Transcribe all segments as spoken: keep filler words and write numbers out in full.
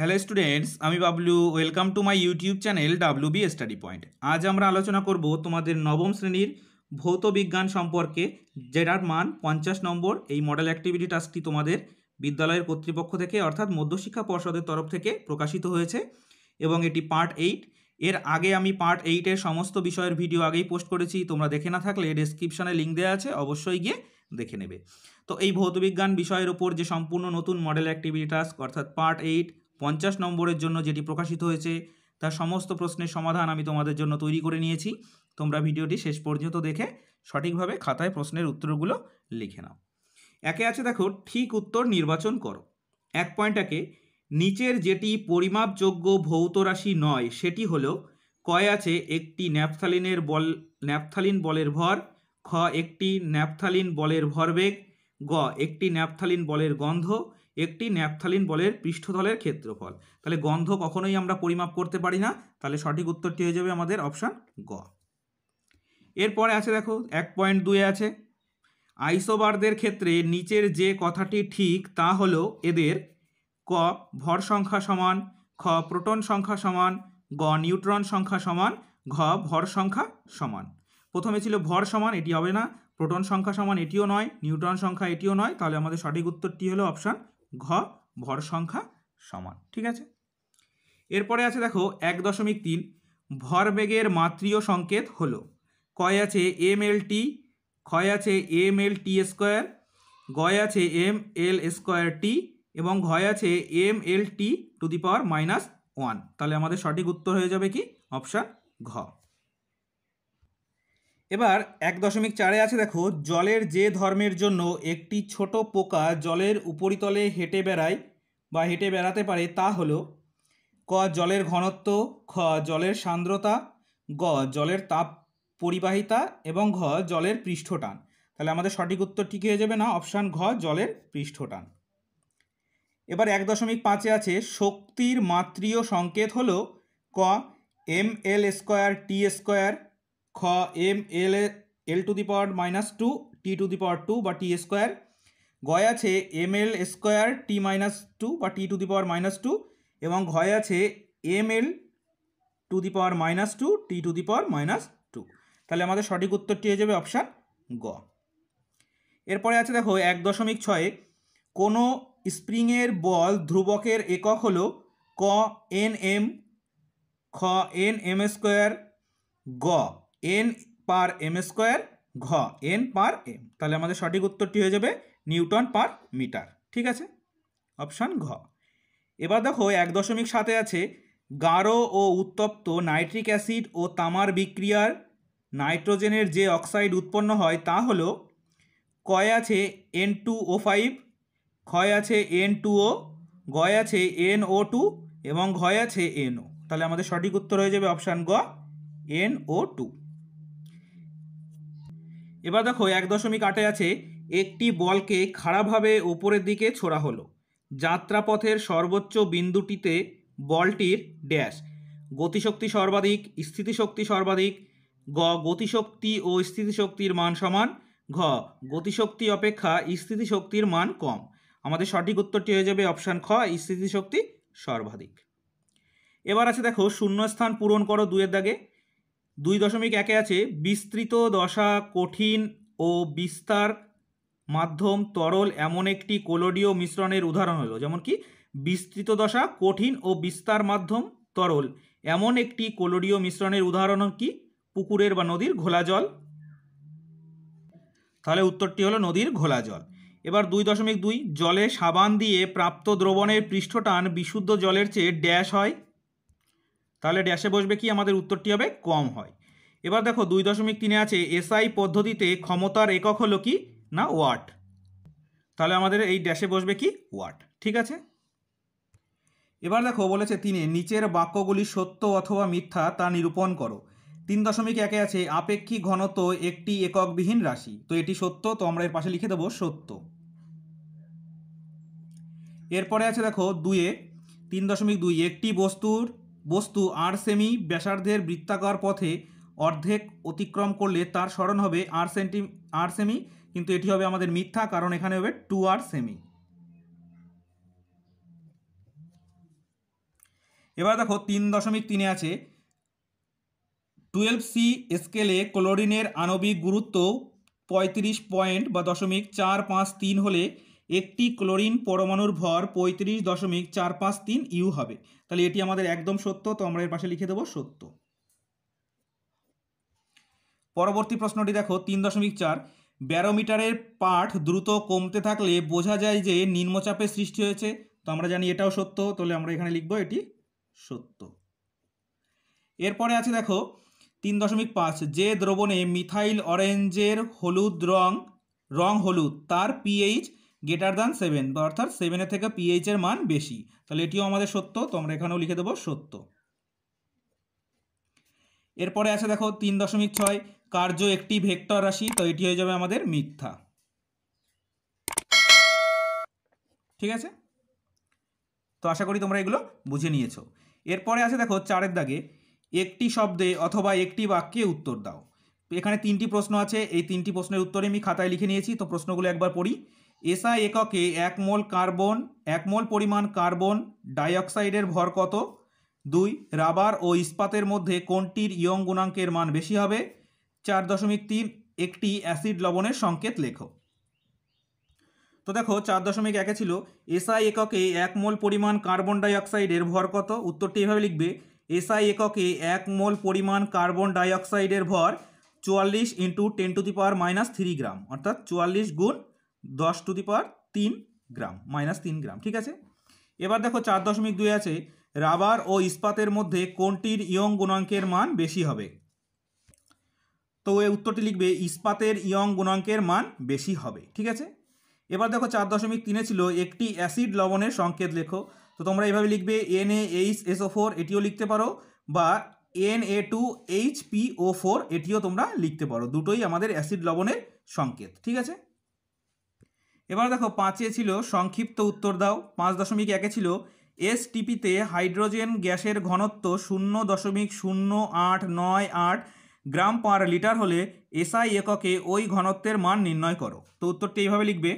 Hello students आमी Bablu welcome to my YouTube channel WB study point. आज आमरा आलोचना करब तुम्हादेर नवम श्रेणीर भौत विज्ञान सम्पर्के जेटार मान पचास नम्बर एई मडल एक्टिविटी टास्कटी तुम्हादेर विद्यालयेर कर्तृपक्ष थेके अर्थात मध्यशिक्षा पर्षदेर तरफ थेके प्रकाशित होयेछे एबं एटी पार्ट एट। एर आगे आमी पार्ट एटेर समस्त विषयेर भिडियो आगेई पोस्ट करेछि, तोमरा देखे ना थाकले डेस्क्रिप्शने लिंक देया आछे, अवश्यई गिये देखे नेबे। तो एई भौत विज्ञान विषयेर उपर जे सम्पूर्ण नतून मडल एक्टिविटी टास्क अर्थात पार्ट एट पचास नम्बरेर जन्य जेटी प्रकाशित होयेछे तार समस्त प्रश्नेर समाधान आमी तोमादेर जन्य तैरी करे नियेछि। तोमरा भिडियोटी शेष पर्यन्त देखे सठिकभावे खाताय प्रश्नेर उत्तरगुलो लिखे नाओ। एके आछे देखो ठीक उत्तर निर्वाचन करो। एक पॉइंट एके नीचेर जेटी परिमापयोग्य भौत राशि नय सेटी हलो कय आछे एकटी न्यापथलिनेर बल न्यापथलिन बलेर भर, ख एकटी न्यापथलिन बलेर भरबेग, ग एकटी न्यापथलिन बलेर गन्ध, একটি ন্যাপথালিন বলের পৃষ্ঠতলের ক্ষেত্রফল। তাহলে গন্ধ কখনোই আমরা পরিমাপ করতে পারি না, তাহলে সঠিক উত্তরটি হয়ে যাবে আমাদের অপশান গ। এরপরে আছে দেখো এক পয়েন্ট দুই আছে আইসোবারদের ক্ষেত্রে নিচের যে কথাটি ঠিক তা হলো এদের ক ভর সংখ্যা সমান, খ প্রোটন সংখ্যা সমান, গ নিউট্রন সংখ্যা সমান, ঘ ভর সংখ্যা সমান। প্রথমে ছিল ভর সমান, এটি হবে না, প্রোটন সংখ্যা সমান এটিও নয়, নিউট্রন সংখ্যা এটিও নয়, তাহলে আমাদের সঠিক উত্তরটি হলো অপশান ঘ ভর সংখ্যা সমান। ঠিক আছে, এরপরে আছে দেখো এক দশমিক তিন ভরবেগের মাত্রীয় সংকেত হলো কয় আছে এম এল টি, ক্ষয় আছে এম এল টি স্কোয়ার, গয় আছে এম এল স্কোয়ার টি এবং ঘয় আছে M L T to the power minus one. তাহলে আমাদের সঠিক উত্তর হয়ে যাবে কি অপশান ঘ। এবার এক দশমিক চারে আছে দেখো জলের যে ধর্মের জন্য একটি ছোট পোকা জলের উপরিতলে হেঁটে বেড়ায় বা হেঁটে বেড়াতে পারে তা হলো ক জলের ঘনত্ব, খ জলের সান্দ্রতা, গ জলের তাপ পরিবাহিতা এবং ঘ জলের পৃষ্ঠটান। তাহলে আমাদের সঠিক উত্তর ঠিক হয়ে যাবে না অপশান ঘ জলের পৃষ্ঠটান। এবার এক দশমিক পাঁচে আছে শক্তির মাত্রীয় সংকেত হলো ক M L square T square, খ M L L to the power minus two T to the power two বা টি স্কোয়ার, গয় আছে M L square T minus two বা T to the power minus two এবং ঘয় আছে M L to the power minus two T to the power minus two. তাহলে আমাদের সঠিক উত্তরটি হয়ে যাবে অপশান গ। এরপরে আছে দেখো এক দশমিক ছয়ে কোনো স্প্রিংয়ের বল ধ্রুবকের একক হলো ক এন এম, খ এন এম স্কোয়ার, গ एन पर एम स्क्वायर, घ एन पर एम। তাহলে আমাদের সঠিক উত্তরটি হয়ে যাবে নিউটন পার মিটার। ঠিক আছে, অপশান ঘ। এবার দেখো এক দশমিক সাথে আছে গাঢ় ও উত্তপ্ত নাইট্রিক অ্যাসিড ও তামার বিক্রিয়ার নাইট্রোজেনের যে অক্সাইড উৎপন্ন হয় তা হলো কয় আছে এন টু ও ফাইভ, ক্ষয় আছে এন টু ও, গয় আছে এন ও টু এবং ঘয় আছে এন ও। তাহলে আমাদের সঠিক উত্তর হয়ে যাবে অপশান গ এন ও টু। এবার দেখো এক দশমিক আটে আছে একটি বলকে খাড়াভাবে ওপরের দিকে ছোড়া হলো, যাত্রাপথের সর্বোচ্চ বিন্দুটিতে বলটির ড্যাশ গতিশক্তি সর্বাধিক, স্থিতিশক্তি সর্বাধিক, গ গতিশক্তি ও স্থিতিশক্তির মান সমান, ঘ গতিশক্তি অপেক্ষা স্থিতিশক্তির মান কম। আমাদের সঠিক উত্তরটি হয়ে যাবে অপশান খ স্থিতিশক্তি সর্বাধিক। এবার আছে দেখো শূন্যস্থান পূরণ করো দুয়ের দাগে। দুই দশমিক একে আছে বিস্তৃত দশা কঠিন ও বিস্তার মাধ্যম তরল এমন একটি কোলোডীয় মিশ্রণের উদাহরণ হলো, যেমন কি বিস্তৃত দশা কঠিন ও বিস্তার মাধ্যম তরল এমন একটি কোলোডীয় মিশ্রণের উদাহরণ কি পুকুরের বা নদীর ঘোলা জল। তাহলে উত্তরটি হলো নদীর ঘোলা জল। এবার দুই দশমিক দুই জলে সাবান দিয়ে প্রাপ্ত দ্রবণের পৃষ্ঠটান বিশুদ্ধ জলের চেয়ে ড্যাশ হয়, তাহলে ড্যাশে বসবে কি আমাদের উত্তরটি হবে কম হয়। এবার দেখো দুই দশমিক তিনে আছে এসআই পদ্ধতিতে ক্ষমতার একক হলো কি না ওয়াট, তাহলে আমাদের এই ড্যাশে বসবে কি ওয়াট। ঠিক আছে, এবার দেখো বলেছে তিনে নিচের বাক্যগুলি সত্য অথবা মিথ্যা তা নিরূপণ করো। তিন দশমিক একে আছে আপেক্ষিক ঘনত্ব একটি এককবিহীন রাশি, তো এটি সত্য, তো আমরা এর পাশে লিখে দেবো সত্য। এরপরে আছে দেখো দুয়ে তিন দশমিক দুই একটি বস্তুর বস্তু আর সেমি ব্যাসার্ধের বৃত্তাকার পথে অর্ধেক অতিক্রম করলে তার সরণ হবে আর সেন্টি আর সেমি, কিন্তু এটি হবে আমাদের মিথ্যা, কারণ এখানে হবে টু আর সেমি। এবার দেখো তিন দশমিক তিনে আছে টুয়েলভ সি স্কেলে ক্লোরিনের আণবিক গুরুত্ব পঁয়ত্রিশ পয়েন্ট বা দশমিক চার পাঁচ তিন হলে একটি ক্লোরিন পরমাণুর ভর পঁয়ত্রিশ দশমিক চার পাঁচ তিন ইউ হবে। তাহলে এটি আমাদের একদম সত্য, তো আমরা এর পাশে লিখে দেবো সত্য। পরবর্তী প্রশ্নটি দেখো তিন দশমিক চার ব্যারোমিটারের পাঠ দ্রুত কমতে থাকলে বোঝা যায় যে নিম্নচাপের সৃষ্টি হয়েছে, তো আমরা জানি এটাও সত্য, তাহলে আমরা এখানে লিখব এটি সত্য। এরপরে আছে দেখো তিন দশমিক পাঁচ যে দ্রবণে মিথাইল অরেঞ্জের হলুদ রং রং হলুদ তার পিএইচ গ্রেটার দ্যান সেভেন বা অর্থাৎ সেভেনের থেকে পিএইচের মান বেশি, তাহলে এটিও আমাদের সত্য, তো আমরা এখানেও লিখে দেবো সত্য। এরপরে আছে দেখো তিন দশমিক ছয় কার্য একটি ভেক্টর রাশি, তো এটি হয়ে যাবে আমাদের মিথ্যা। ঠিক আছে, তো আশা করি তোমরা এগুলো বুঝে নিয়েছো। এরপরে আছে দেখো চারের দাগে একটি শব্দে অথবা একটি বাক্যে উত্তর দাও। এখানে তিনটি প্রশ্ন আছে, এই তিনটি প্রশ্নের উত্তরে আমি খাতায় লিখে নিয়েছি, তো প্রশ্নগুলো একবার পড়ি। এসআই এককে এক মোল কার্বন এক মোল পরিমাণ কার্বন ডাইঅক্সাইডের ভর কত? দুই রাবার ও ইস্পাতের মধ্যে কোনটির ইয়ং গুণাঙ্কের মান বেশি হবে? চার দশমিক তিন একটি অ্যাসিড লবণের সংকেত লেখো। তো দেখো চার দশমিক একে ছিল এসআই এককে এক মোল পরিমাণ কার্বন ডাইঅক্সাইডের ভর কত, উত্তরটি এইভাবে লিখবে এসআই এককে এক মোল পরিমাণ কার্বন ডাইঅক্সাইডের ভর চুয়াল্লিশ into ten to the power minus three gram অর্থাৎ চুয়াল্লিশ গুণ দশ টু দি পাওয়ার তিন গ্রাম মাইনাস তিন গ্রাম। ঠিক আছে, এবার দেখো চার দশমিক দুই আছে রাবার ও ইস্পাতের মধ্যে কোনটির ইয়ং গুণাঙ্কের মান বেশি হবে, তো এই উত্তরটি লিখবে ইস্পাতের ইয়ং গুণাঙ্কের মান বেশি হবে। ঠিক আছে, এবার দেখো চার দশমিক তিনে ছিল একটি অ্যাসিড লবণের সংকেত লেখো, তো তোমরা এইভাবে লিখবে N A H SO four এটিও লিখতে পারো বা N A two H P O four এটিও তোমরা লিখতে পারো, দুটোই আমাদের অ্যাসিড লবণের সংকেত। ঠিক আছে, এবার দেখো পাঁচে ছিল সংক্ষিপ্ত উত্তর দাও। পাঁচ দশমিক একে ছিল এস টিপিতে হাইড্রোজেন গ্যাসের ঘনত্ব শূন্য দশমিক শূন্য আট নয় আট গ্রাম পার লিটার হলে এসআই এককে ওই ঘনত্বের মান নির্ণয় করো, তো উত্তরটি এইভাবে লিখবে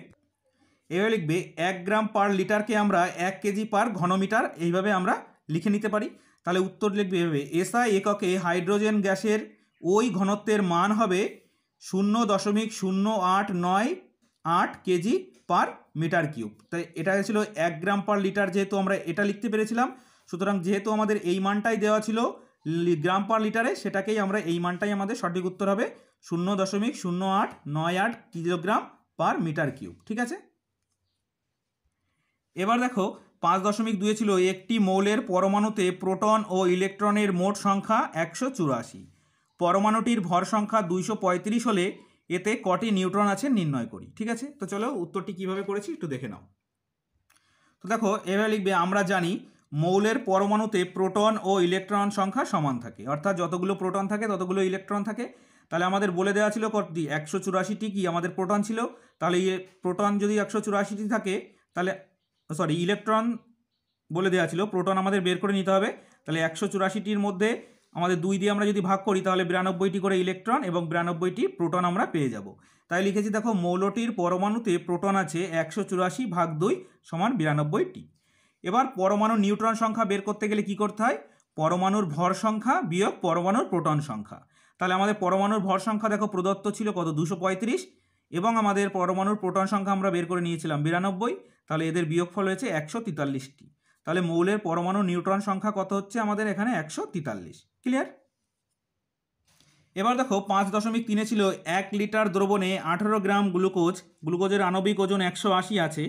এইভাবে লিখবে এক গ্রাম পার লিটারকে আমরা এক কেজি পার ঘনমিটার এইভাবে আমরা লিখে নিতে পারি। তাহলে উত্তর লিখবে এইভাবে এসআই এককে হাইড্রোজেন গ্যাসের ওই ঘনত্বের মান হবে শূন্য দশমিক শূন্য আট নয় আট কেজি পার মিটার কিউব। তাই এটা ছিল এক গ্রাম পার লিটার, যেহেতু আমরা এটা লিখতে পেরেছিলাম সুতরাং যেহেতু আমাদের এই মানটাই দেওয়া ছিল গ্রাম পার লিটারে সেটাকেই আমরা এই মানটাই আমাদের সঠিক উত্তর হবে শূন্য দশমিক শূন্য আট নয় আট কিলোগ্রাম পার মিটার কিউব। ঠিক আছে, এবার দেখো পাঁচ দশমিক দুয়ে ছিল একটি মৌলের পরমাণুতে প্রোটন ও ইলেকট্রনের মোট সংখ্যা একশো চুরাশি পরমাণুটির ভর সংখ্যা দুইশো পঁয়ত্রিশ হলে এতে কটি নিউট্রন আছে নির্ণয় করি। ঠিক আছে, তো চলো উত্তরটি কিভাবে করেছি একটু দেখে নাও। তো দেখো এভাবে লিখবে আমরা জানি মৌলের পরমাণুতে প্রোটন ও ইলেকট্রন সংখ্যা সমান থাকে, অর্থাৎ যতগুলো প্রোটন থাকে ততগুলো ইলেকট্রন থাকে। তাহলে আমাদের বলে দেওয়া ছিল কটি একশো চুরাশিটি কি আমাদের প্রোটন ছিল, তাহলে প্রোটন যদি একশো চুরাশিটি থাকে তাহলে সরি ইলেকট্রন বলে দেওয়া ছিল, প্রোটন আমাদের বের করে নিতে হবে। তাহলে একশো চুরাশিটির মধ্যে আমাদের দুই দিয়ে আমরা যদি ভাগ করি তাহলে বিরানব্বইটি করে ইলেকট্রন এবং বিরানব্বইটি প্রোটন আমরা পেয়ে যাব। তাই লিখেছি দেখো মৌলটির পরমাণুতে প্রোটন আছে একশো চুরাশি ভাগ দুই সমান বিরানব্বইটি। এবার পরমাণু নিউট্রন সংখ্যা বের করতে গেলে কি করতে হয়, পরমাণুর ভর সংখ্যা বিয়োগ পরমাণুর প্রোটন সংখ্যা। তাহলে আমাদের পরমাণুর ভর সংখ্যা দেখো প্রদত্ত ছিল কত দুশো পঁয়ত্রিশ এবং আমাদের পরমাণুর প্রোটন সংখ্যা আমরা বের করে নিয়েছিলাম বিরানব্বই, তাহলে এদের বিয়োগফল হয়েছে একশো তেতাল্লিশটি। তাহলে মৌলের পরমাণু নিউট্রন সংখ্যা কত হচ্ছে আমাদের এখানে একশো তেতাল্লিশ। ক্লিয়ার, এবার দেখো পাঁচ দশমিক তিনে ছিল এক লিটার দ্রবণে আঠেরো গ্রাম গ্লুকোজ গ্লুকোজের আণবিক ওজন একশো আশি আছে,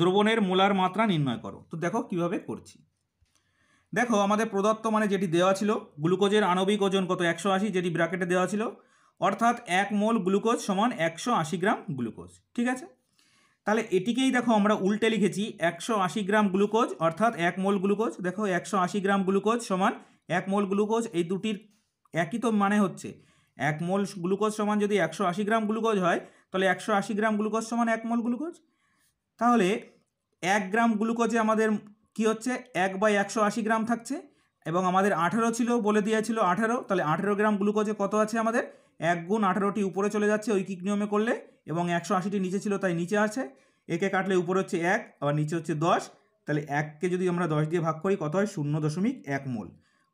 দ্রবণের মোলার মাত্রা নির্ণয় করো। তো দেখো কিভাবে করছি, দেখো আমাদের প্রদত্ত মানে যেটি দেওয়া ছিল গ্লুকোজের আণবিক ওজন কত একশো আশি যেটি ব্র্যাকেটে দেওয়া ছিল, অর্থাৎ এক মোল গ্লুকোজ সমান একশো আশি গ্রাম গ্লুকোজ। ঠিক আছে, তাহলে এটিকেই দেখো আমরা উল্টে লিখেছি একশো আশি গ্রাম গ্লুকোজ অর্থাৎ এক মোল গ্লুকোজ। দেখো একশো আশি গ্রাম গ্লুকোজ সমান এক মোল গ্লুকোজ, এই দুটির একই তো মানে হচ্ছে এক মোল গ্লুকোজ সমান যদি একশো আশি গ্রাম গ্লুকোজ হয় তাহলে একশো আশি গ্রাম গ্লুকোজ সমান এক মোল গ্লুকোজ। তাহলে এক গ্রাম গ্লুকোজে আমাদের কি হচ্ছে এক বাই একশো আশি গ্রাম থাকছে এবং আমাদের আঠেরো ছিল বলে দিয়েছিল আঠেরো, তাহলে আঠেরো গ্রাম গ্লুকোজে কত আছে আমাদের এক গুণ আঠেরোটি উপরে চলে যাচ্ছে ঐকিক নিয়মে করলে, এবং একশো আশিটি নিচে ছিল তাই নিচে আছে, একে কাটলে উপরে হচ্ছে এক আবার নিচে হচ্ছে দশ তাহলে এককে যদি আমরা দশ দিয়ে ভাগ করি কত হয় শূন্য দশমিক এক মোল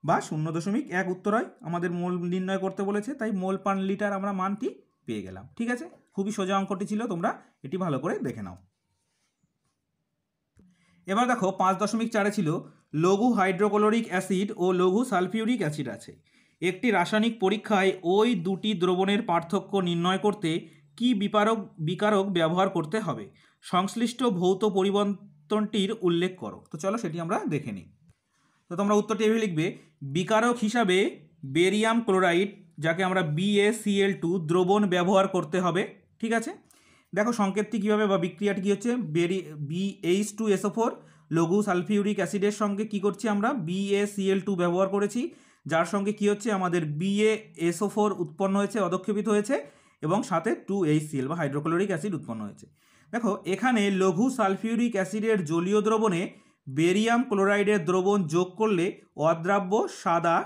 বা শূন্য দশমিক এক উত্তর হয়। আমাদের মোল নির্ণয় করতে বলেছে তাই মোল পার লিটার আমরা মানটি পেয়ে গেলাম। ঠিক আছে, খুবই সোজা অঙ্কটি ছিল, তোমরা এটি ভালো করে দেখে নাও। এবার দেখো পাঁচ দশমিক চারে ছিল লঘু হাইড্রোক্লোরিক অ্যাসিড ও লঘু সালফিউরিক অ্যাসিড আছে। একটি রাসায়নিক পরীক্ষায় ওই দুটি দ্রবণের পার্থক্য নির্ণয় করতে কি বিকারক বিকারক ব্যবহার করতে হবে, সংশ্লিষ্ট ভৌত পরিবর্তনটির উল্লেখ করো। তো চলো সেটি আমরা দেখে নিই। তো তোমরা উত্তরটি এভাবে লিখবে, বিকারক হিসাবে বেরিয়াম ক্লোরাইড যাকে আমরা B A C L two দ্রবণ ব্যবহার করতে হবে। ঠিক আছে, দেখো সংকেতটি কীভাবে বা বিক্রিয়াটি কী হচ্ছে, বেরি B H two S O four লঘু সালফিউরিক অ্যাসিডের সঙ্গে কি করছি আমরা B A C L two ব্যবহার করেছি, যার সঙ্গে কি হচ্ছে আমাদের B A S O four উৎপন্ন হয়েছে, অধক্ষেপিত হয়েছে এবং সাথে টু এইচ সি এল বা হাইড্রোক্লোরিক অ্যাসিড উৎপন্ন হয়েছে। দেখো এখানে লঘু সালফিউরিক অ্যাসিডের জলীয় দ্রবণে বেরিয়াম ক্লোরাইডের দ্রবণ যোগ করলে অদ্রাব্য সাদা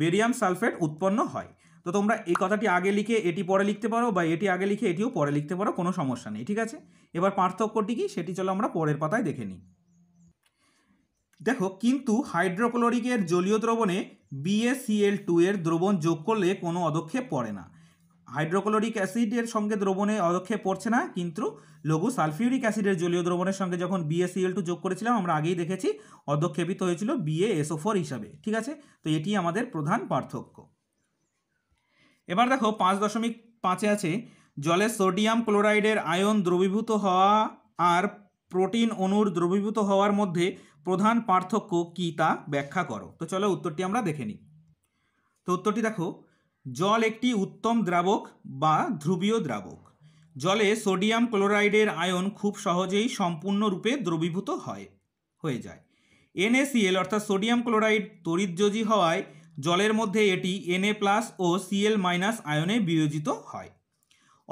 বেরিয়াম সালফেট উৎপন্ন হয়। তো তোমরা এই কথাটি আগে লিখে এটি পরে লিখতে পারো বা এটি আগে লিখে এটিও পরে লিখতে পারো, কোনো সমস্যা নেই। ঠিক আছে, এবার পার্থক্যটি কি সেটি চলো আমরা পরের পাতায় দেখে নিই। দেখো কিন্তু হাইড্রোক্লোরিকের জলীয় দ্রবণে B A C L two এর দ্রবণ যোগ করলে কোনো অদক্ষেপ পড়ে না। হাইড্রোক্লোরিক অ্যাসিডের সঙ্গে দ্রবণে অদক্ষেপ পড়ছে না, কিন্তু লঘু সালফিউরিক অ্যাসিডের জলীয় দ্রবণের সঙ্গে যখন B A C L two যোগ করেছিলাম আমরা আগেই দেখেছি অদক্ষেপিত হয়েছিল B A S O four হিসাবে। ঠিক আছে, তো এটি আমাদের প্রধান পার্থক্য। এবার দেখো পাঁচ দশমিক পাঁচে আছে জলে সোডিয়াম ক্লোরাইডের আয়ন দ্রবীভূত হওয়া আর প্রোটিন অণুর দ্রবীভূত হওয়ার মধ্যে প্রধান পার্থক্য কী তা ব্যাখ্যা করো। তো চলো উত্তরটি আমরা দেখে নিই। তো উত্তরটি দেখো, জল একটি উত্তম দ্রাবক বা ধ্রুবীয় দ্রাবক। জলে সোডিয়াম ক্লোরাইডের আয়ন খুব সহজেই সম্পূর্ণরূপে দ্রবীভূত হয় হয়ে যায়। এন এ সি এল অর্থাৎ সোডিয়াম ক্লোরাইড তড়িৎযোজী হওয়ায় জলের মধ্যে এটি Na+ ও Cl- আয়নে বিয়োজিত হয়।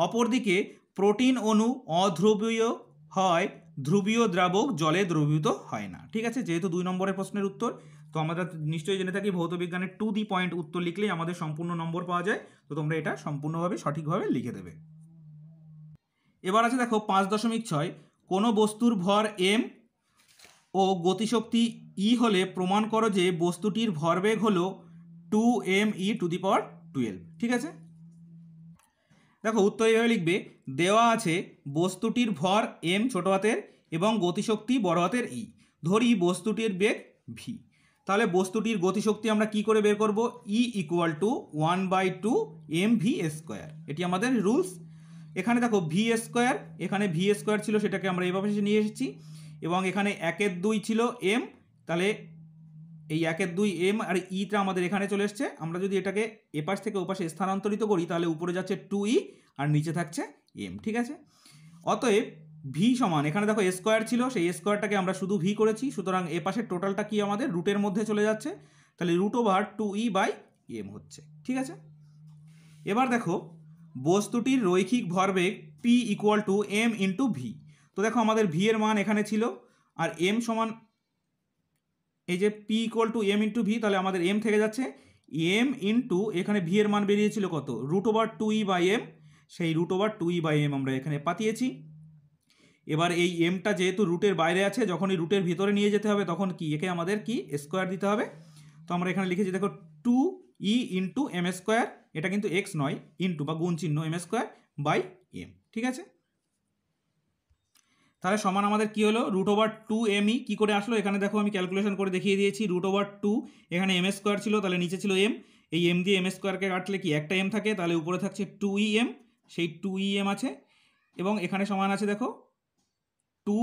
অপরদিকে প্রোটিন অণু অধ্রবীয় হয়, ধ্রুবীয় দ্রাবক জলে দ্রবীভূত হয় না। ঠিক আছে, যেহেতু দুই নম্বরের প্রশ্নের উত্তর, তো আমরা নিশ্চয়ই জেনে থাকি ভৌতবিজ্ঞানের টু দি পয়েন্ট উত্তর লিখলেই আমাদের সম্পূর্ণ নম্বর পাওয়া যায়। তো তোমরা এটা সম্পূর্ণভাবে সঠিকভাবে লিখে দেবে। এবার আছে দেখো পাঁচ দশমিক ছয়, কোনো বস্তুর ভর এম ও গতিশক্তি ই হলে প্রমাণ করো যে বস্তুটির ভরবেগ হল two M E to the power twelve. ঠিক আছে, দেখো উত্তর এইভাবে লিখবে, দেওয়া আছে বস্তুটির ভর এম ছোট হাতের এবং গতিশক্তি বড় হাতের ই, ধরি বস্তুটির বেগ ভি। তাহলে বস্তুটির গতিশক্তি আমরা কি করে বের করব, E equal to one by two M V square, এটি আমাদের রুলস। এখানে দেখো ভি স্কোয়ার, এখানে ভি স্কোয়ার ছিল সেটাকে আমরা এইভাবে নিয়ে এসেছি, এবং এখানে একের দুই ছিল এম, তাহলে এই একের দুই এম আর ইটা আমাদের এখানে চলে এসছে। আমরা যদি এটাকে এপাশ থেকে ওপাশে স্থানান্তরিত করি তাহলে উপরে যাচ্ছে টু ই আর নিচে থাকছে এম। ঠিক আছে, অতএব ভি সমান, এখানে দেখো স্কোয়ার ছিল সেই স্কোয়ারটাকে আমরা শুধু ভি করেছি, সুতরাং এ পাশের টোটালটা কি আমাদের রুটের মধ্যে চলে যাচ্ছে, তাহলে root over two E by M হচ্ছে। ঠিক আছে, এবার দেখো বস্তুটির রৈখিক ভরবেগ P equal to M into V. তো দেখো আমাদের ভি এর মান এখানে ছিল আর এম সমান এই যে P equal to M into V, তাহলে আমাদের এম থেকে যাচ্ছে এম ইন্টু, এখানে ভি এর মান বেরিয়েছিল কত root over two E by M, সেই root over two E by M আমরা এখানে পাতিয়েছি। এবার এই এমটা যেহেতু রুটের বাইরে আছে, যখনই রুটের ভিতরে নিয়ে যেতে হবে তখন কি একে আমাদের কি স্কোয়ার দিতে হবে। তো আমরা এখানে লিখেছি দেখো two E into M square, এটা কিন্তু এক্স নয়, ইন্টু বা গুণ চিহ্ন এম স্কোয়ার বাই এম। ঠিক আছে, তাহলে সমান আমাদের কি হলো root over two M E কী করে আসলো, এখানে দেখো আমি ক্যালকুলেশন করে দেখিয়ে দিয়েছি রুট ওভার টু, এখানে এম স্কোয়ার ছিল তাহলে নিচে ছিল এম, এই এম দিয়ে এম স্কোয়ারকে কাটলে কি একটা এম থাকে, তাহলে উপরে থাকছে টু ই এম, সেই টু ই এম আছে, এবং এখানে সমান আছে দেখো two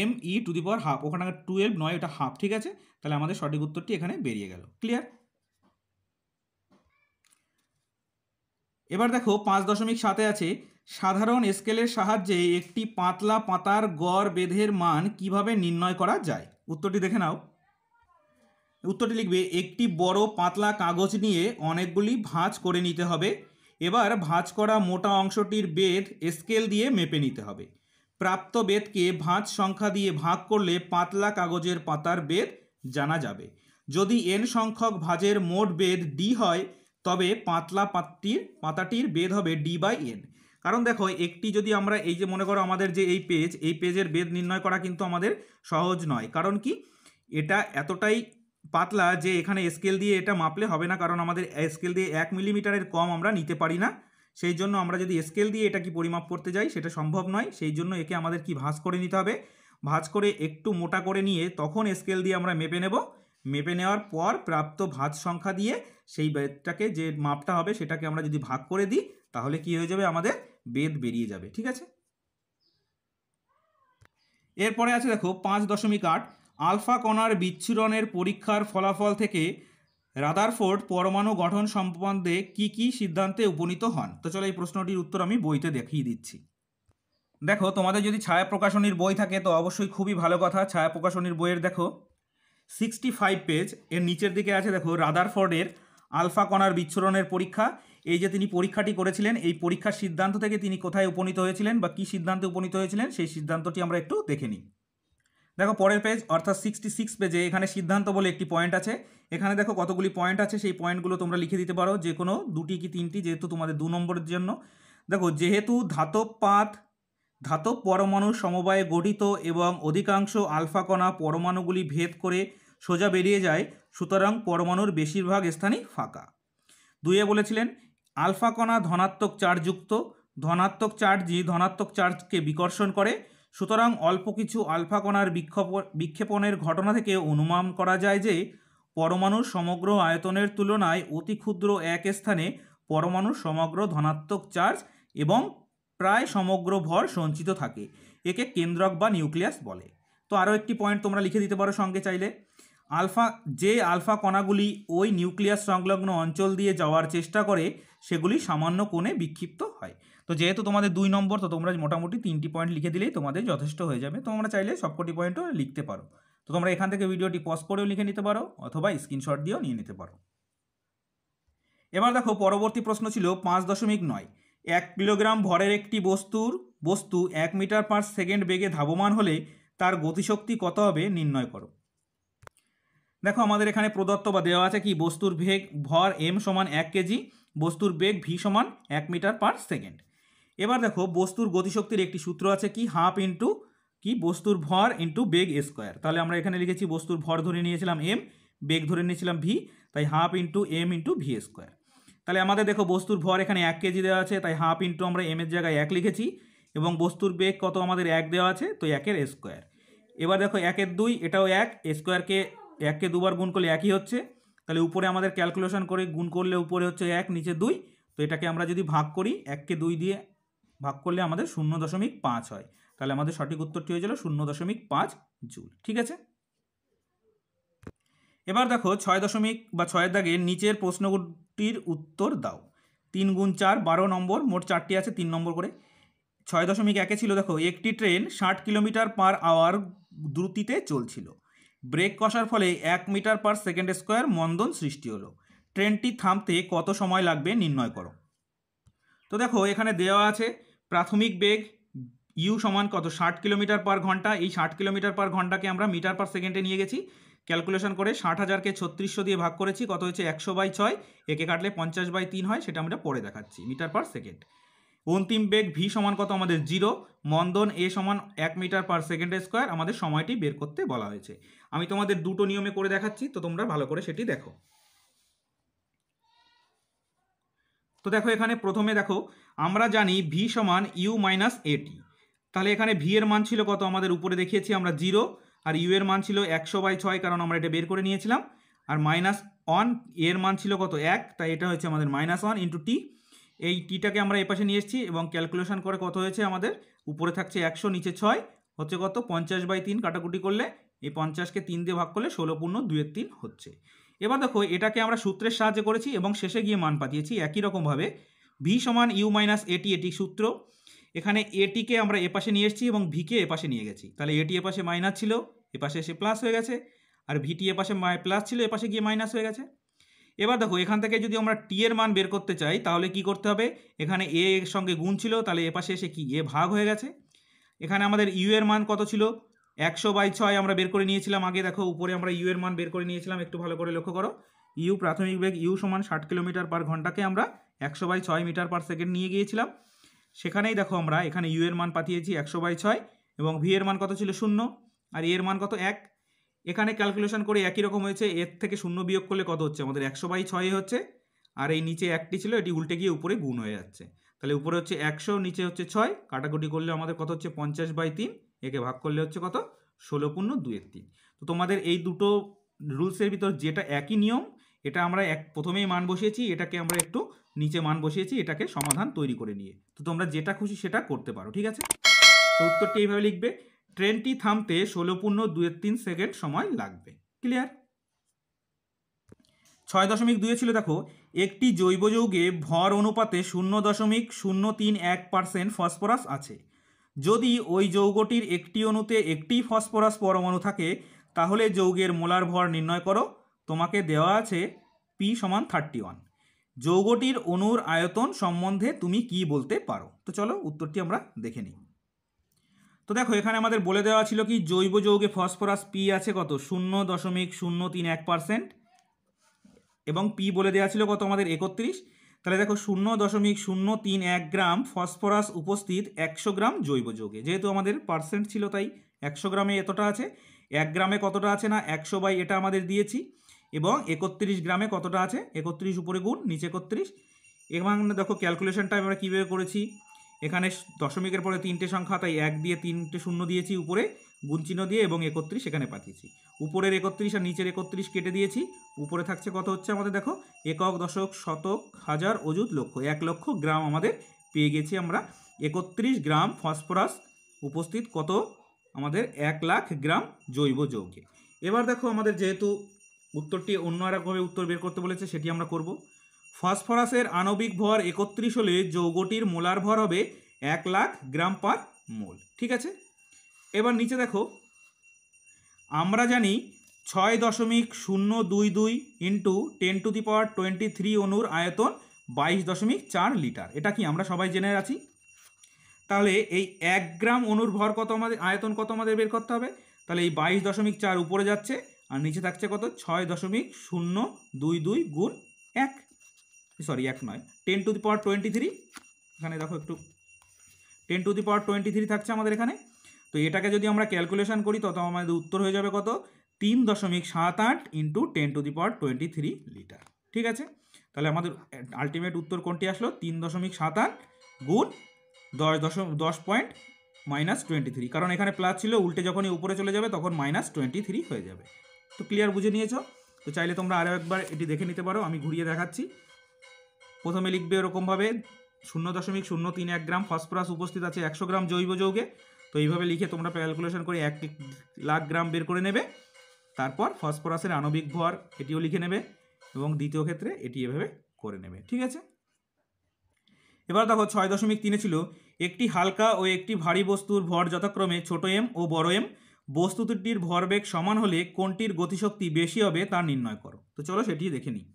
M E to the power half, ওখানে টুয়েলভ নয় ওটা হাফ। ঠিক আছে, তাহলে আমাদের সঠিক উত্তরটি এখানে বেরিয়ে গেল। ক্লিয়ার, এবার দেখো পাঁচ দশমিক সাতে আছে সাধারণ স্কেলের সাহায্যে একটি পাতলা পাতার গড় বেধের মান কিভাবে নির্ণয় করা যায়। উত্তরটি দেখে নাও। উত্তরটি লিখবে, একটি বড় পাতলা কাগজ নিয়ে অনেকগুলি ভাঁজ করে নিতে হবে। এবার ভাঁজ করা মোটা অংশটির বেধ স্কেল দিয়ে মেপে নিতে হবে। প্রাপ্ত বেধকে ভাঁজ সংখ্যা দিয়ে ভাগ করলে পাতলা কাগজের পাতার বেধ জানা যাবে। যদি এন সংখ্যক ভাঁজের মোট বেধ ডি হয় তবে পাতলা পাতটির পাতাটির বেধ হবে ডি বাই এন। কারণ দেখো একটি যদি আমরা এই যে মনে করো আমাদের যে এই পেজ এই পেজের বেদ নির্ণয় করা কিন্তু আমাদের সহজ নয়। কারণ কি এটা এতটাই পাতলা যে এখানে স্কেল দিয়ে এটা মাপলে হবে না, কারণ আমাদের স্কেল দিয়ে এক মিলিমিটারের কম আমরা নিতে পারি না। সেই জন্য আমরা যদি স্কেল দিয়ে এটা কি পরিমাপ করতে যাই সেটা সম্ভব নয়। সেই জন্য একে আমাদের কি ভাঁজ করে নিতে হবে, ভাঁজ করে একটু মোটা করে নিয়ে তখন স্কেল দিয়ে আমরা মেপে নেব। মেপে নেওয়ার পর প্রাপ্ত ভাঁজ সংখ্যা দিয়ে সেই বেদটাকে যে মাপটা হবে সেটাকে আমরা যদি ভাগ করে দিই তাহলে কি হয়ে যাবে, আমাদের বেদ বেরিয়ে যাবে। ঠিক আছে, এরপরে আছে দেখো পাঁচ দশমিক আট আলফা কণার বিচ্ছুরণের পরীক্ষার ফলাফল থেকে রাদারফোর্ড পরমাণু গঠন সম্বন্ধে কি কি সিদ্ধান্তে উপনীত হন। তো চলো এই প্রশ্নটির উত্তর আমি বইতে দেখিয়ে দিচ্ছি। দেখো তোমাদের যদি ছায়া প্রকাশনীর বই থাকে তো অবশ্যই খুবই ভালো কথা। ছায়া প্রকাশনীর বইয়ের দেখো সিক্সটি ফাইভ পেজ এর নিচের দিকে আছে দেখো রাদারফোর্ডের আলফা কণার বিচ্ছুরণের পরীক্ষা। এই যে তিনি পরীক্ষাটি করেছিলেন এই পরীক্ষার সিদ্ধান্ত থেকে তিনি কোথায় উপনীত হয়েছিলেন বা কী সিদ্ধান্তে উপনীত হয়েছিলেন সেই সিদ্ধান্তটি আমরা একটু দেখে নিই। দেখো পরের পেজ অর্থাৎ সিক্সটি সিক্স পেজে এখানে সিদ্ধান্ত বলে একটি পয়েন্ট আছে। এখানে দেখো কতগুলি পয়েন্ট আছে, সেই পয়েন্টগুলো তোমরা লিখে দিতে পারো যে কোনো দুটি কি তিনটি, যেহেতু তোমাদের দু নম্বরের জন্য। দেখো যেহেতু ধাতব পাত ধাতব পরমাণু সমবায়ে গঠিত এবং অধিকাংশ আলফা কণা পরমাণুগুলি ভেদ করে সোজা বেরিয়ে যায়, সুতরাং পরমাণুর বেশিরভাগ স্থানই ফাঁকা। দুইয়ে বলেছিলেন আলফা কণা ধনাত্মক চার্জযুক্ত, ধনাত্মক চার্জই ধনাত্মক চার্জকে বিকর্ষণ করে, সুতরাং অল্প কিছু আলফা কণার বিক্ষেপ বিক্ষেপণের ঘটনা থেকে অনুমান করা যায় যে পরমাণুর সমগ্র আয়তনের তুলনায় অতি ক্ষুদ্র এক স্থানে পরমাণুর সমগ্র ধনাত্মক চার্জ এবং প্রায় সমগ্র ভর সঞ্চিত থাকে, একে কেন্দ্রক বা নিউক্লিয়াস বলে। তো আরও একটি পয়েন্ট তোমরা লিখে দিতে পারো সঙ্গে চাইলে, আলফা যে আলফা কণাগুলি ওই নিউক্লিয়াস সংলগ্ন অঞ্চল দিয়ে যাওয়ার চেষ্টা করে সেগুলি সামান্য কোণে বিক্ষিপ্ত হয়। তো যেহেতু তোমাদের দুই নম্বর তো তোমরা মোটামুটি তিনটি পয়েন্ট লিখে দিলেই তোমাদের যথেষ্ট হয়ে যাবে। তোমরা চাইলে সবকটি পয়েন্টও লিখতে পারো। তো তোমরা এখান থেকে ভিডিওটি পজ করেও লিখে নিতে পারো অথবা স্ক্রিনশট দিয়েও নিয়ে নিতে পারো। এবার দেখো পরবর্তী প্রশ্ন ছিল পাঁচ দশমিক নয় এক কিলোগ্রাম ভরের একটি বস্তুর বস্তু এক মিটার পার সেকেন্ড বেগে ধাবমান হলে তার গতিশক্তি কত হবে নির্ণয় করো। দেখো আমাদের এখানে প্রদত্ত বা দেওয়া আছে কি বস্তুর বেগ ভর এম সমান এক কেজি, বস্তুর বেগ ভি সমান এক মিটার পার সেকেন্ড। এবার দেখো বস্তুর গতিশক্তির একটি সূত্র আছে কি হাফ ইন্টু কি বস্তুর ভর ইন্টু বেগ স্কোয়ার। তাহলে আমরা এখানে লিখেছি বস্তুর ভর ধরে নিয়েছিলাম এম, বেগ ধরে নিয়েছিলাম ভি, তাই half into M into V square. তাহলে আমাদের দেখো বস্তুর ভর এখানে এক কেজি দেওয়া আছে, তাই হাফ ইন্টু আমরা এম এর জায়গায় এক লিখেছি, এবং বস্তুর বেগ কত আমাদের এক দেওয়া আছে, তো একের স্কোয়ার। এবার দেখো একের দুই এটাও এক, স্কোয়ারকে এককে দুবার গুণ করলে একই হচ্ছে, তাহলে উপরে আমাদের ক্যালকুলেশন করে গুণ করলে উপরে হচ্ছে এক নিচে দুই। তো এটাকে আমরা যদি ভাগ করি এককে দুই দিয়ে ভাগ করলে আমাদের শূন্য দশমিক পাঁচ হয়। তাহলে আমাদের সঠিক উত্তরটি হয়েছিল শূন্য দশমিক পাঁচ জুল। ঠিক আছে, এবার দেখো ছয় দশমিক বা ছয়ের দাগে নিচের প্রশ্নটির উত্তর দাও। তিন গুণ চার বারো নম্বর, মোট চারটি আছে তিন নম্বর করে। ছয় দশমিক একে ছিল দেখো একটি ট্রেন ষাট কিলোমিটার পার আওয়ার দ্রুতিতে চলছিল, ব্রেক কষার ফলে এক মিটার পার সেকেন্ড স্কোয়ার মন্দন সৃষ্টি হলো, ট্রেনটি থামতে কত সময় লাগবে নির্ণয় করো। তো দেখো এখানে দেওয়া আছে প্রাথমিক বেগ ইউ সমান কত ষাট কিলোমিটার পার ঘন্টা। এই ষাট কিলোমিটার পার ঘন্টাকে আমরা মিটার পার সেকেন্ডে নিয়ে গেছি, ক্যালকুলেশন করে ষাট হাজারকে ছত্রিশশো দিয়ে ভাগ করেছি, কত হয়েছে একশো বাই ছয়, একে কাটলে পঞ্চাশ বাই তিন হয়, সেটা আমরা পরে দেখাচ্ছি মিটার পার সেকেন্ড। অন্তিম বেগ ভি সমান কত আমাদের জিরো, মন্দন এ সমান এক মিটার পার সেকেন্ড স্কোয়ার, আমাদের সময়টি বের করতে বলা হয়েছে। আমি তোমাদের দুটো নিয়মে করে দেখাচ্ছি, তো তোমরা ভালো করে সেটি দেখো। তো দেখো এখানে প্রথমে দেখো আমরা জানি ভি সমান ইউ মাইনাস এটি, তাহলে এখানে ভি এর মান ছিল কত আমাদের উপরে দেখিয়েছি আমরা জিরো, আর ইউ এর মান ছিল একশো বাই ছয় কারণ আমরা এটা বের করে নিয়েছিলাম, আর মাইনাস ওয়ান এর মান ছিল কত এক, তাই এটা হচ্ছে আমাদের মাইনাস ওয়ান ইন্টু টি। এই টিটাকে আমরা এপাশে নিয়ে এসেছি এবং ক্যালকুলেশন করে কত হয়েছে আমাদের উপরে থাকছে একশো নিচে ছয় হচ্ছে কত পঞ্চাশ বাই তিন, কাটাকুটি করলে এই পঞ্চাশকে তিন দিয়ে ভাগ করলে ষোলো পূর্ণ দুয়ের তিন হচ্ছে। এবার দেখো এটাকে আমরা সূত্রের সাহায্যে করেছি এবং শেষে গিয়ে মান পাতিয়েছি একই রকমভাবে। ভি সমান ইউ মাইনাস এটি, এটি সূত্র, এখানে এটিকে আমরা এপাশে নিয়ে এসেছি এবং ভিকে এপাশে নিয়ে গেছি, তাহলে এটি এপাশে মাইনাস ছিল এপাশে এসে প্লাস হয়ে গেছে, আর ভিটি এপাশে প্লাস ছিল এপাশে গিয়ে মাইনাস হয়ে গেছে। এবার দেখো এখান থেকে যদি আমরা টি এর মান বের করতে চাই তাহলে কি করতে হবে, এখানে এ এর সঙ্গে গুণ ছিল তাহলে এপাশে এসে কি এ ভাগ হয়ে গেছে। এখানে আমাদের ইউ এর মান কত ছিল একশো বাই ছয় আমরা বের করে নিয়েছিলাম আগে, দেখো উপরে আমরা ইউ এর মান বের করে নিয়েছিলাম, একটু ভালো করে লক্ষ্য করো ইউ প্রাথমিক বেগ ইউ সমান ষাট কিলোমিটার পার ঘন্টাকে আমরা একশো বাই ছয় মিটার পার সেকেন্ড নিয়ে গিয়েছিলাম, सेखानेई देखो आमरा एखाने u एर मान पातियेछि एकशो बाई छय एबं v एर मान कत छिलो शून्य और एर मान कत एक एखाने क्यालकुलेशन करे एकई रकम हयेछे एर थेके शून्य बियोग करले कत हच्छे आमादेर एकशो बाई छय हच्छे और ये नीचे एकटी छिलो एटी उल्टे गिये उपरे गुण हये जाच्छे ताहले उपरे हच्छे एकशो नीचे हच्छे छय काटाकुटी करले आमादेर कत हच्छे पचास बाई तीन एके भाग करले हच्छे कत षोलो पूर्ण दुई एर तीन। तो तोमादेर एई दुटो रूल्सेर भितर जेटा एकई नियम এটা আমরা এক প্রথমেই মান বসিয়েছি, এটাকে আমরা একটু নিচে মান বসিয়েছি, এটাকে সমাধান তৈরি করে নিয়ে। তো তোমরা যেটা খুশি সেটা করতে পারো, ঠিক আছে। তো উত্তরটি এইভাবে লিখবে, ট্রেনটি থামতে ষোলো পূর্ণ দুই তিন সেকেন্ড সময় লাগবে। ক্লিয়ার। ছয় দশমিক দুয়ে ছিল, দেখো একটি জৈব যৌগে ভর অনুপাতে শূন্য দশমিক শূন্য তিন এক পার্সেন্ট ফসফরাস আছে। যদি ওই যৌগটির একটি অণুতে একটি ফসফরাস পরমাণু থাকে তাহলে যৌগের মোলার ভর নির্ণয় করো। তোমাকে দেওয়া আছে পি সমান থার্টি ওয়ান। যৌগটির অণুর আয়তন সম্বন্ধে তুমি কি বলতে পারো? তো চলো উত্তরটি আমরা দেখে নিই। তো দেখো এখানে আমাদের বলে দেওয়া ছিল কি জৈব যৌগে ফসফরাস পি আছে কত শূন্য দশমিক শূন্য তিন এক পার্সেন্ট এবং পি বলে দেওয়া ছিল কত আমাদের একত্রিশ। তাহলে দেখো শূন্য দশমিক শূন্য তিন এক গ্রাম ফসফরাস উপস্থিত একশো গ্রাম জৈব যৌগে, যেহেতু আমাদের পার্সেন্ট ছিল তাই একশো গ্রামে এতটা আছে, এক গ্রামে কতটা আছে না একশো বাই এটা আমাদের দিয়েছি, এবং একত্রিশ গ্রামে কতটা আছে একত্রিশ উপরে গুণ নিচে একত্রিশ। এবং দেখো ক্যালকুলেশনটা আমরা কীভাবে করেছি, এখানে দশমিকের পরে তিনটে সংখ্যা তাই এক দিয়ে তিনটে শূন্য দিয়েছি উপরে গুণ চিহ্ন দিয়ে এবং একত্রিশ এখানে পাঠিয়েছি, উপরের একত্রিশ আর নিচের একত্রিশ কেটে দিয়েছি, উপরে থাকছে কত হচ্ছে আমাদের দেখো একক দশক শতক হাজার অযুত লক্ষ, এক লক্ষ গ্রাম আমাদের পেয়ে গেছি আমরা। একত্রিশ গ্রাম ফসফরাস উপস্থিত কত আমাদের এক লাখ গ্রাম জৈব যৌগে। এবার দেখো আমাদের যেহেতু উত্তরটি অন্য আরেকভাবে উত্তর বের করতে বলেছে সেটি আমরা করব। ফসফরাসের আণবিক ভর একত্রিশ হলে যৌগটির মোলার ভর হবে এক লাখ গ্রাম পার মোল, ঠিক আছে। এবার নিচে দেখো আমরা জানি ছয় দশমিক শূন্য দুই দুই into ten to the power twenty three অণুর আয়তন বাইশ দশমিক চার লিটার, এটা কি আমরা সবাই জেনে আছি। তাহলে এই এক গ্রাম অণুর ভর কত আমাদের আয়তন কত আমাদের বের করতে হবে, তাহলে এই বাইশ দশমিক চার উপরে যাচ্ছে আর নিচে থাকছে কত ছয় দশমিক শূন্য দুই দুই গুণ এক সরি এক নয় ten to the power twenty three, এখানে দেখো একটু ten to the power twenty three থাকছে আমাদের এখানে। তো এটাকে যদি আমরা ক্যালকুলেশন করি তত আমাদের উত্তর হয়ে যাবে কত তিন দশমিক সাত আট into ten to the power twenty three litre, ঠিক আছে। তাহলে আমাদের আলটিমেট উত্তর কোনটি আসলো তিন দশমিক সাত আট গুণ দশ দশম দশ পয়েন্ট মাইনাস টোয়েন্টি থ্রি, কারণ এখানে প্লাস ছিল উল্টে যখনই উপরে চলে যাবে তখন মাইনাস টোয়েন্টি থ্রি হয়ে যাবে। তো ক্লিয়ার বুঝে নিয়েছো। তো চাইলে তোমরা আরও একবার এটি দেখে নিতে পারো, আমি ঘুরিয়ে দেখাচ্ছি। প্রথমে লিখবে এরকমভাবে শূন্য দশমিক শূন্য তিন এক গ্রাম ফসফরাস উপস্থিত আছে একশো গ্রাম জৈব যৌগে, তো এইভাবে লিখে তোমরা ক্যালকুলেশন করে এক লাখ গ্রাম বের করে নেবে। তারপর ফসফরাসের আণবিক ভর এটিও লিখে নেবে এবং দ্বিতীয় ক্ষেত্রে এটি এভাবে করে নেবে, ঠিক আছে। এবার দেখো ছয় দশমিক তিনে ছিল একটি হালকা ও একটি ভারী বস্তুর ভর যথাক্রমে ছোট এম ও বড় এম, বস্তু দুটির ভরবেগ সমান হলে কোনটির গতিশক্তি বেশি হবে তা নির্ণয় করো। তো চলো সেটি দেখে নিই।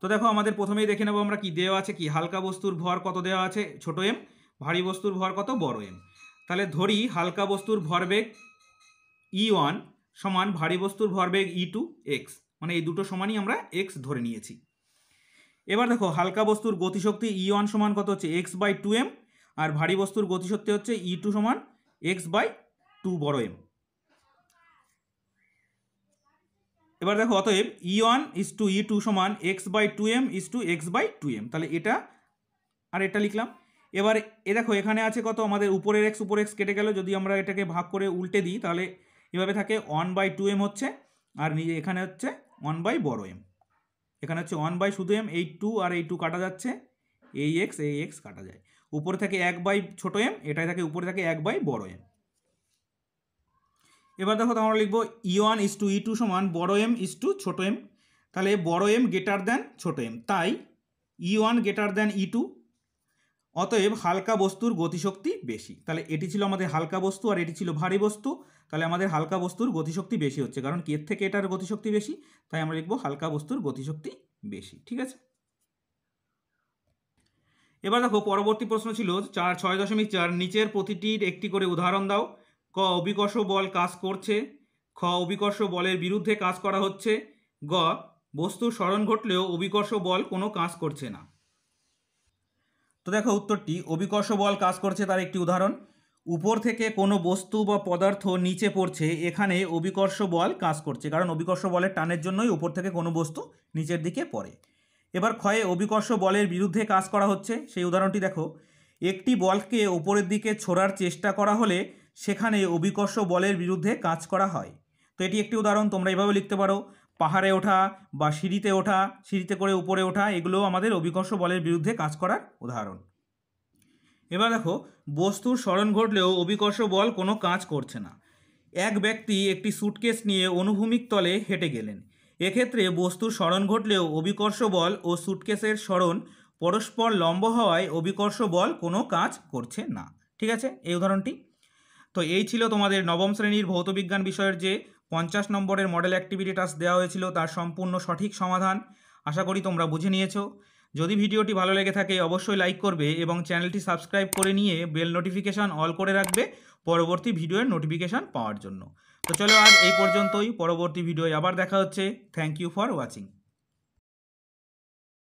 তো দেখো আমাদের প্রথমেই দেখে নেবো আমরা কি দেওয়া আছে, কি হালকা বস্তুর ভর কত দেওয়া আছে ছোট এম, ভারী বস্তুর ভর কত বড় এম। তাহলে ধরি হালকা বস্তুর ভরবেগ ই ওয়ান সমান ভারী বস্তুর ভরবেগ ই টু এক্স, মানে এই দুটো সমানই আমরা এক্স ধরে নিয়েছি। এবার দেখো হালকা বস্তুর গতিশক্তি ই ওয়ান সমান কত হচ্ছে এক্স বাই টু এম আর ভারী বস্তুর গতিশক্তি হচ্ছে ই টু সমান এক্স বাই টু বড় এম। এবার দেখো অতএব E one is to E two সমান X by two M is to X by two M, তাহলে এটা আর এটা লিখলাম। এবার এ দেখো এখানে আছে কত আমাদের উপরের এক্স উপর এক্স কেটে গেল, যদি আমরা এটাকে ভাগ করে উল্টে দিই তাহলে এভাবে থাকে ওয়ান বাই টু এম হচ্ছে আর এখানে হচ্ছে ওয়ান বাই বড় এম, এখানে হচ্ছে ওয়ান বাই শুধু এম, এই টু আর এই টু কাটা যাচ্ছে, এই এক্স এই এক্স কাটা যায়, উপরে থাকে এক বাই ছোটো এম, এটাই থাকে উপরে থাকে এক বাই বড় এম। এবার দেখো আমরা লিখবো E one is to E two সমান বড় এম ইস টু ছোট এম, তাহলে বড় এম গ্রেটার দ্যান ছোট এম, তাই E one greater than E two, অতএব হালকা বস্তুর গতিশক্তি বেশি। তাহলে এটি ছিল আমাদের হালকা বস্তু আর এটি ছিল ভারী বস্তু, তাহলে আমাদের হালকা বস্তুর গতিশক্তি বেশি হচ্ছে, কারণ কি এর থেকে এটার গতিশক্তি বেশি, তাই আমরা লিখবো হালকা বস্তুর গতিশক্তি বেশি, ঠিক আছে। এবার দেখো পরবর্তী প্রশ্ন ছিল চার ছয় দশমিক চার নিচের প্রতিটির একটি করে উদাহরণ দাও। ক অভিকর্ষ বল কাজ করছে, খ অভিকর্ষ বলের বিরুদ্ধে কাজ করা হচ্ছে, গ বস্তুর সরণ ঘটলেও অভিকর্ষ বল কোনো কাজ করছে না। তো দেখো উত্তরটি অভিকর্ষ বল কাজ করছে তার একটি উদাহরণ। উপর থেকে কোনো বস্তু বা পদার্থ নিচে পড়ছে, এখানে অভিকর্ষ বল কাজ করছে, কারণ অভিকর্ষ বলের টানের জন্যই উপর থেকে কোনো বস্তু নিচের দিকে পড়ে। এবার ক্ষয়ে অভিকর্ষ বলের বিরুদ্ধে কাজ করা হচ্ছে, সেই উদাহরণটি দেখো। একটি বলকে উপরের দিকে ছোড়ার চেষ্টা করা হলে সেখানে অভিকর্ষ বলের বিরুদ্ধে কাজ করা হয়। তো এটি একটি উদাহরণ, তোমরা এভাবে লিখতে পারো। পাহাড়ে ওঠা বা সিঁড়িতে ওঠা, সিঁড়িতে করে উপরে ওঠা, এগুলো আমাদের অভিকর্ষ বলের বিরুদ্ধে কাজ করার উদাহরণ। এবার দেখো, বস্তুর সরণ ঘটলেও অভিকর্ষ বল কোনো কাজ করছে না। এক ব্যক্তি একটি স্যুটকেস নিয়ে অনুভূমিক তলে হেঁটে গেলেন, এক্ষেত্রে বস্তুর সরণ ঘটলেও অভিকর্ষ বল ও স্যুটকেসের সরণ পরস্পর লম্ব হওয়ায় অভিকর্ষ বল কোনো কাজ করছে না। ঠিক আছে এই উদাহরণটি। তো এই ছিল তোমাদের নবম শ্রেণীর ভৌতবিজ্ঞান বিষয়ের যে পঞ্চাশ নম্বরের মডেল অ্যাক্টিভিটি টাস্ক দেওয়া হয়েছিল তার সম্পূর্ণ সঠিক সমাধান। আশা করি তোমরা বুঝে নিয়েছো। যদি ভিডিওটি ভালো লেগে থাকে অবশ্যই লাইক করবে এবং চ্যানেলটি সাবস্ক্রাইব করে নিয়ে বেল নোটিফিকেশান অল করে রাখবে পরবর্তী ভিডিওর নোটিফিকেশান পাওয়ার জন্য। তো চলো আজ এই পর্যন্তই, পরবর্তী ভিডিওয় আবার দেখা হচ্ছে। Thank you for watching.